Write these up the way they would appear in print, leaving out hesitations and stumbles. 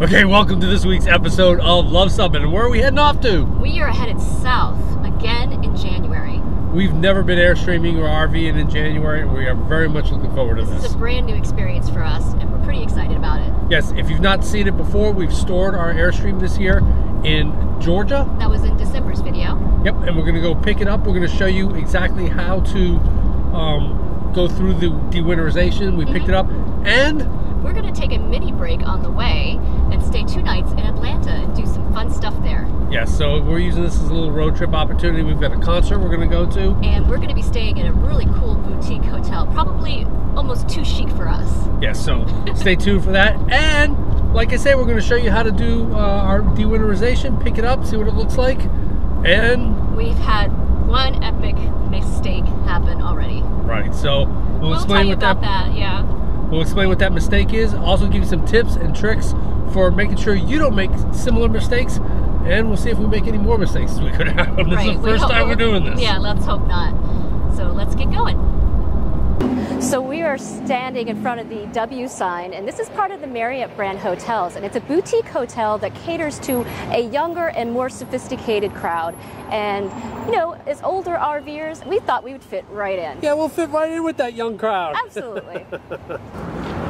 Okay, welcome to this week's episode of Luv Subbin. And where are we heading off to? We are headed south again in January. We've never been airstreaming or RVing in January, and we are very much looking forward to this. This is a brand new experience for us, and we're pretty excited about it. Yes, if you've not seen it before, we've stored our Airstream this year in Georgia. That was in December's video. Yep, and we're going to go pick it up. We're going to show you exactly how to go through the dewinterization. We picked it up, and we're going to take a mini break on the way and stay 2 nights in Atlanta and do some fun stuff there. Yeah, so we're using this as a little road trip opportunity. We've got a concert we're going to go to. And we're going to be staying in a really cool boutique hotel, probably almost too chic for us. Yeah, so stay tuned for that. And like I said, we're going to show you how to do our dewinterization, pick it up, see what it looks like. And we've had one epic mistake happen already. Right, so we'll explain what that... We'll explain what that mistake is, also give you some tips and tricks for making sure you don't make similar mistakes, and we'll see if we make any more mistakes as we go down. This is the first time we're doing this. Yeah, let's hope not. So let's get going. So we are standing in front of the W sign, and this is part of the Marriott brand hotels, and it's a boutique hotel that caters to a younger and more sophisticated crowd. And, you know, as older RVers, we thought we would fit right in. Yeah, we'll fit right in with that young crowd. Absolutely.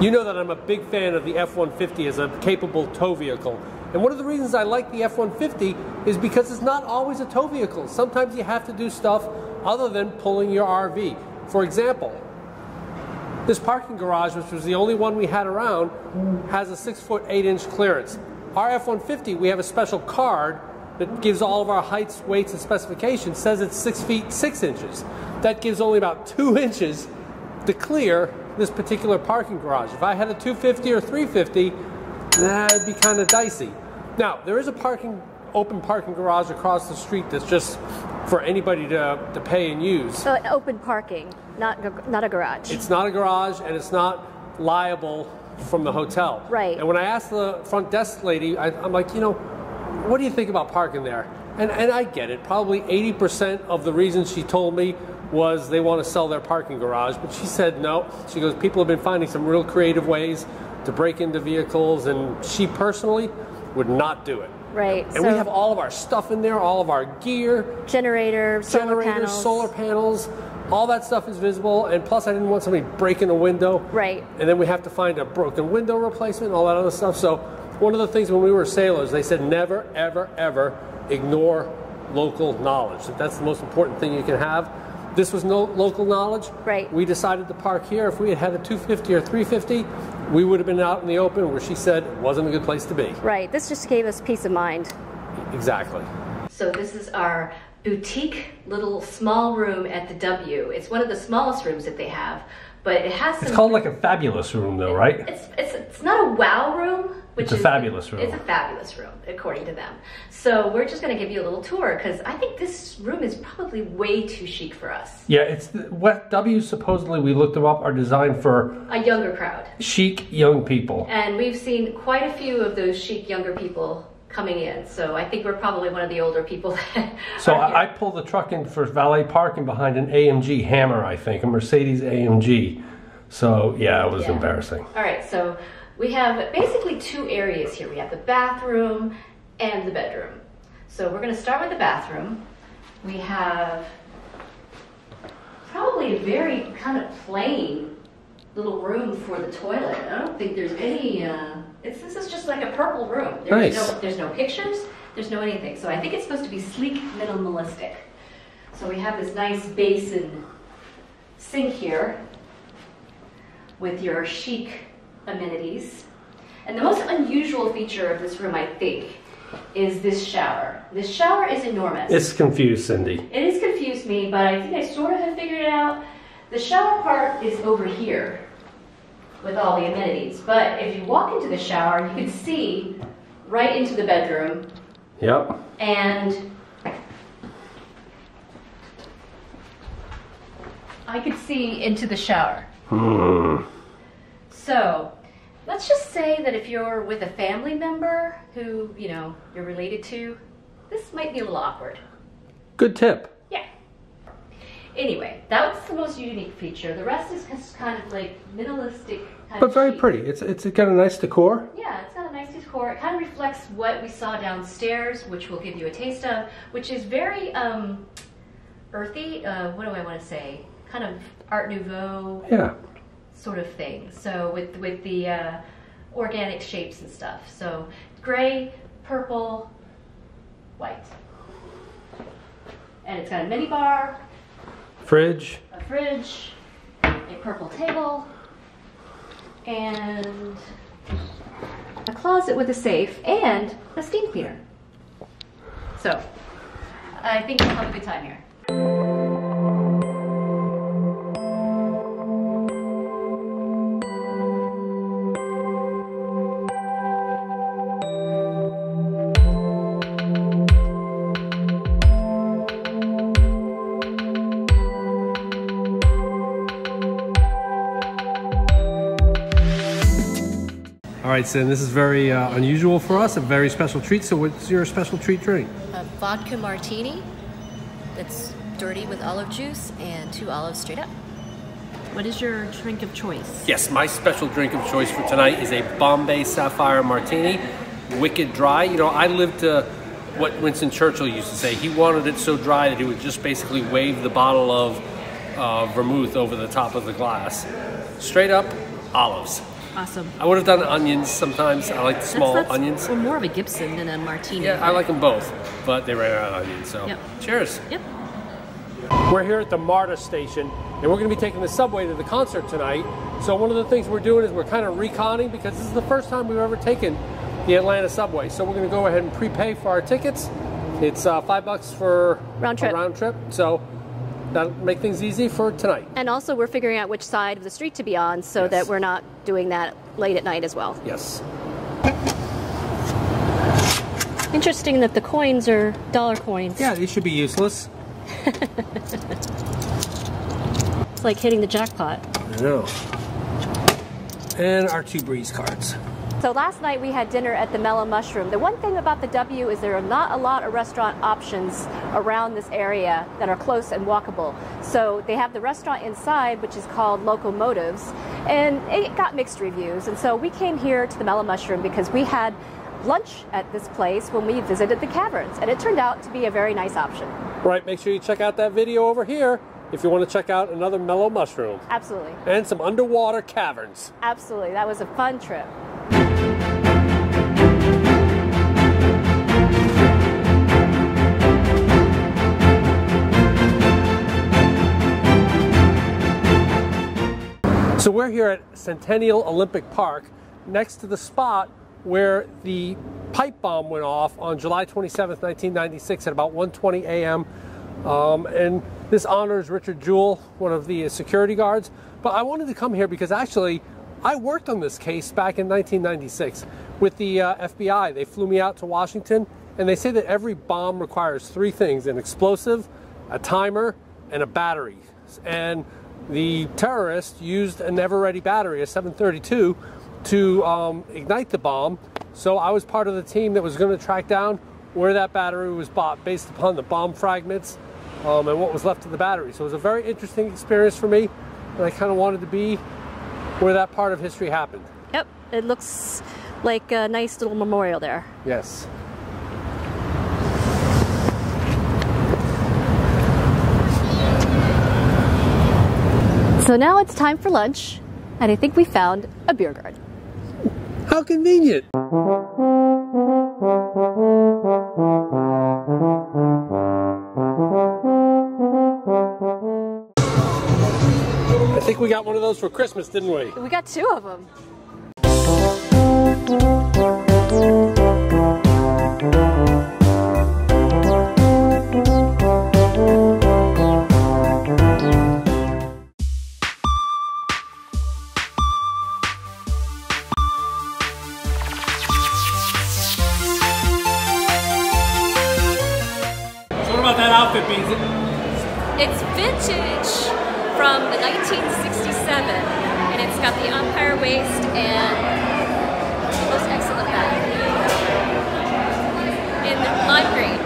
You know that I'm a big fan of the F-150 as a capable tow vehicle. And one of the reasons I like the F-150 is because it's not always a tow vehicle. Sometimes you have to do stuff other than pulling your RV. For example, this parking garage, which was the only one we had around, has a 6'8" clearance. Our F-150, we have a special card that gives all of our heights, weights, and specifications, says it's 6'6". That gives only about 2 inches to clear this particular parking garage. If I had a 250 or 350, that'd be kind of dicey. Now, there is a open parking garage across the street that's just for anybody to pay and use. So open parking, not a garage. It's not a garage, and it's not liable from the hotel. Right. And when I asked the front desk lady, I'm like, you know, what do you think about parking there? And I get it. Probably 80% of the reason she told me was they want to sell their parking garage, but she said no. She goes, people have been finding some real creative ways to break into vehicles, and she personally would not do it. Right. And so we have all of our stuff in there, all of our gear. Generators, solar panels, all that stuff is visible, and plus I didn't want somebody breaking a window. Right. And then we have to find a broken window replacement, all that other stuff. So one of the things when we were sailors, they said never, ever, ever ignore local knowledge. That's the most important thing you can have. This was no local knowledge. Right. We decided to park here. If we had had a 250 or 350, we would have been out in the open, where she said it wasn't a good place to be. Right. This just gave us peace of mind. Exactly. So this is our boutique little small room at the W. It's one of the smallest rooms that they have, but it has some... It's called like a fabulous room though, right? It's not a wow room. It's a fabulous room. It's a fabulous room, according to them. So we're just going to give you a little tour, because I think this room is probably way too chic for us. Yeah, it's what W, supposedly, we looked them up, are designed for a younger crowd. Chic young people. And we've seen quite a few of those chic younger people coming in. So I think we're probably one of the older people that I pulled the truck in for valet parking behind an AMG Hammer, I think, a Mercedes AMG. So yeah, it was embarrassing. All right, so we have basically 2 areas here. We have the bathroom and the bedroom. So we're going to start with the bathroom. We have probably a very kind of plain little room for the toilet. I don't think there's any, this is just like a purple room. There's nice. There's no pictures, there's no anything. So I think it's supposed to be sleek, minimalistic. So we have this nice basin sink here with your chic amenities. And the most unusual feature of this room, I think, is this shower. This shower is enormous. It's confused Cindy. It has confused me, but I think I sort of have figured it out. The shower part is over here with all the amenities, but if you walk into the shower, you can see right into the bedroom. Yep. And I could see into the shower. So let's just say that if you're with a family member who, you know, you're related to, this might be a little awkward. Good tip. Yeah. Anyway, that's the most unique feature. The rest is just kind of like minimalistic. But very pretty. It's got a nice decor. Yeah, it's got a nice core. It kind of reflects what we saw downstairs, which we'll give you a taste of, which is very earthy, what do I want to say, kind of Art Nouveau sort of thing. So with the organic shapes and stuff. So gray, purple, white. And it's got a mini bar, fridge, a fridge, a purple table, and a closet with a safe and a steam cleaner. So I think you'll have a good time here. All right, so this is very unusual for us, a very special treat. So what's your special treat drink? A vodka martini that's dirty with olive juice and 2 olives straight up. What is your drink of choice? Yes, my special drink of choice for tonight is a Bombay Sapphire martini, wicked dry. You know, I lived to what Winston Churchill used to say. He wanted it so dry that he would just basically wave the bottle of vermouth over the top of the glass. Straight up, olives. Awesome. I would have done onions sometimes. I like the small onions. Well, more of a Gibson than a martini. Yeah, I like them both, but they ran out of onions, so cheers. Yep. We're here at the MARTA station, and we're going to be taking the subway to the concert tonight. So one of the things we're doing is we're kind of reconning, because this is the first time we've ever taken the Atlanta subway. So we're going to go ahead and prepay for our tickets. It's $5 for round trip. So that'll make things easy for tonight. And also we're figuring out which side of the street to be on so that we're not doing that late at night as well. Yes. Interesting that the coins are dollar coins. Yeah, these should be useless. It's like hitting the jackpot. I know. And our 2 Breeze cards. So last night we had dinner at the Mellow Mushroom. The one thing about the W is there are not a lot of restaurant options around this area that are close and walkable. So they have the restaurant inside, which is called Locomotives, and it got mixed reviews. And so we came here to the Mellow Mushroom because we had lunch at this place when we visited the caverns, and it turned out to be a very nice option. Right, make sure you check out that video over here if you want to check out another Mellow Mushroom. Absolutely. And some underwater caverns. Absolutely, that was a fun trip. So we're here at Centennial Olympic Park, next to the spot where the pipe bomb went off on July 27th, 1996 at about 1:20 a.m. And this honors Richard Jewell, one of the security guards. But I wanted to come here because actually I worked on this case back in 1996 with the FBI. They flew me out to Washington, and they say that every bomb requires 3 things, an explosive, a timer, and a battery. And the terrorist used an Eveready battery, a 732, to ignite the bomb. So I was part of the team that was going to track down where that battery was bought based upon the bomb fragments and what was left of the battery. So it was a very interesting experience for me, and I kind of wanted to be where that part of history happened. Yep, it looks like a nice little memorial there. Yes. So now it's time for lunch, and I think we found a beer garden. How convenient! I think we got one of those for Christmas, didn't we? We got 2 of them. It's vintage from the 1967, and it's got the umpire waist and the most excellent back in the lime green.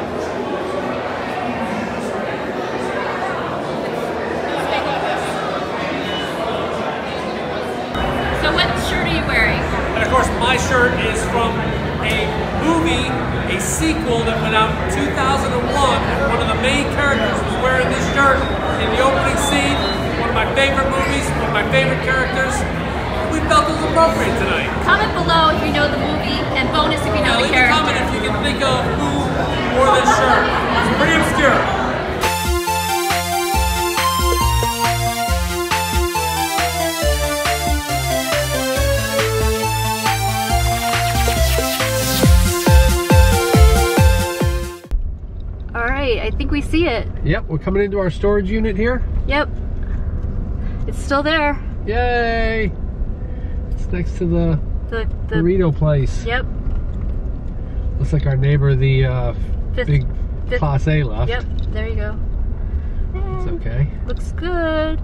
So what shirt are you wearing? And of course my shirt is from a movie, a sequel that went out in 2001, and one of the main characters was wearing this shirt in the opening scene. One of my favorite movies, one of my favorite characters. We felt it was appropriate tonight. Comment below if you know the movie, and bonus if you know the character. Comment if you can think of who wore this shirt. It's pretty obscure. I think we see it. Yep, we're coming into our storage unit here. Yep. It's still there. Yay! It's next to the burrito place. Yep. Looks like our neighbor, the big Class A left. Yep, there you go. It's okay. Looks good.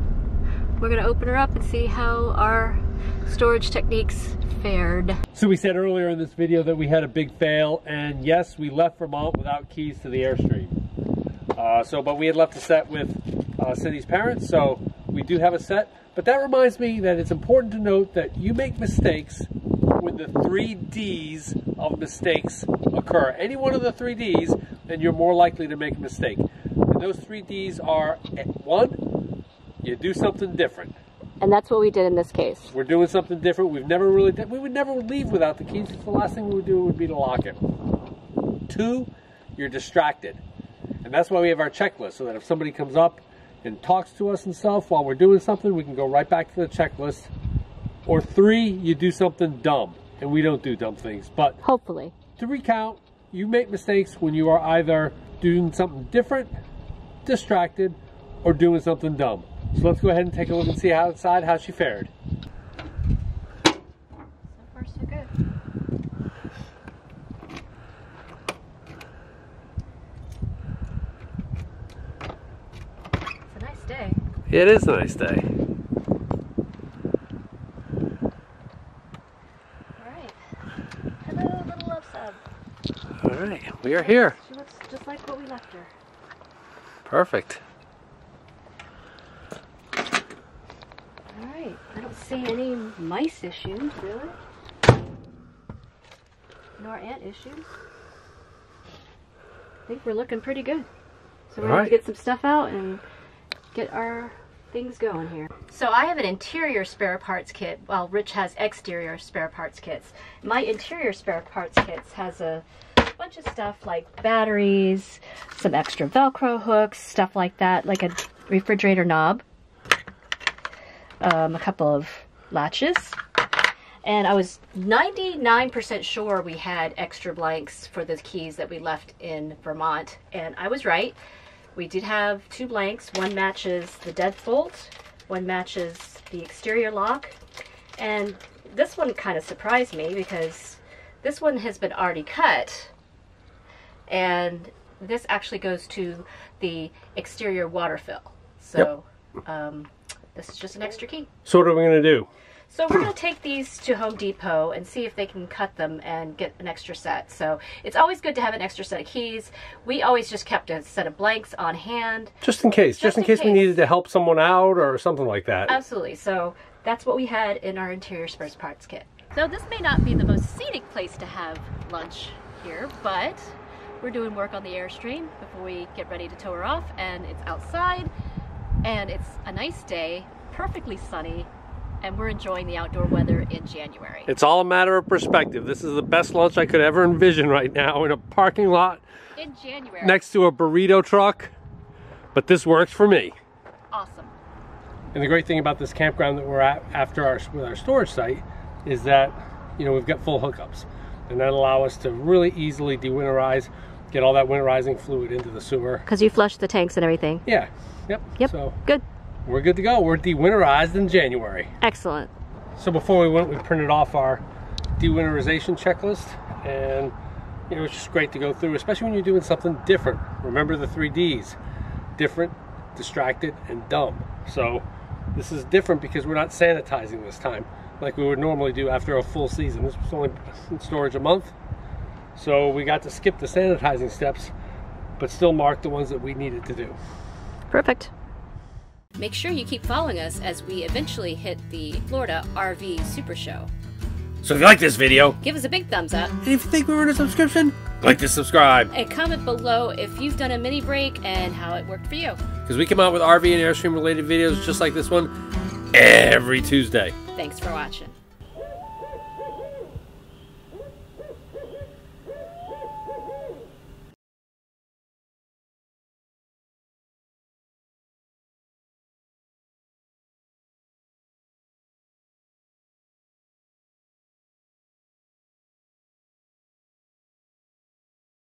We're going to open her up and see how our storage techniques fared. So we said earlier in this video that we had a big fail, and yes, we left Vermont without keys to the Airstream. But we had left a set with Cindy's parents, so we do have a set. But that reminds me that it's important to note that you make mistakes when the 3 Ds of mistakes occur. Any one of the 3 Ds, then you're more likely to make a mistake. And those 3 Ds are, one, you do something different. And that's what we did in this case. We're doing something different. We've never really done, we would never leave without the keys. The last thing we would do would be to lock it. Two, you're distracted. And that's why we have our checklist, so that if somebody comes up and talks to us and stuff while we're doing something, we can go right back to the checklist. Or three, you do something dumb. And we don't do dumb things, but hopefully. To recount, you make mistakes when you are either doing something different, distracted, or doing something dumb. So let's go ahead and take a look and see outside how she fared. So far, so good. It is a nice day. All right. Hello, little Luv Sub. All right, we are here. She looks just like what we left her. Perfect. All right, I don't see any mice issues, really. Nor ant issues. I think we're looking pretty good. So we're going to get some stuff out and get our things going here. So I have an interior spare parts kit, while Rich has exterior spare parts kits. My interior spare parts kits has a bunch of stuff like batteries, some extra Velcro hooks, stuff like that, like a refrigerator knob, a couple of latches. And I was 99% sure we had extra blanks for the keys that we left in Vermont, and I was right. We did have two blanks. One matches the deadbolt, one matches the exterior lock, and this one kind of surprised me because this one has been already cut, and this actually goes to the exterior water fill. So this is just an extra key. So what are we going to do? So we're going to take these to Home Depot and see if they can cut them and get an extra set. So it's always good to have an extra set of keys. We always just kept a set of blanks on hand. Just in case. Just in case we needed to help someone out or something like that. Absolutely. So that's what we had in our interior spare parts kit. So this may not be the most scenic place to have lunch here, but we're doing work on the Airstream before we get ready to tow her off. And it's outside, and it's a nice day, perfectly sunny. And we're enjoying the outdoor weather in January. It's all a matter of perspective. This is the best lunch I could ever envision right now, in a parking lot in January next to a burrito truck. But this works for me. Awesome. And the great thing about this campground that we're at after with our storage site is that, you know, we've got full hookups, and that allow us to really easily de-winterize, get all that winterizing fluid into the sewer. Because you flush the tanks and everything. Yeah. Yep. Yep. So good. We're good to go. We're de-winterized in January. Excellent. So before we went, we printed off our de-winterization checklist, and you know, it's just great to go through, especially when you're doing something different. Remember the 3 Ds: different, distracted, and dumb. So this is different because we're not sanitizing this time like we would normally do after a full season. This was only in storage a month, so we got to skip the sanitizing steps, but still mark the ones that we needed to do. Perfect. Make sure you keep following us as we eventually hit the Florida RV Super Show. So if you like this video, give us a big thumbs up. And if you think we earned a subscription, click to subscribe. And comment below if you've done a mini break and how it worked for you. Because we come out with RV and Airstream related videos just like this one every Tuesday. Thanks for watching.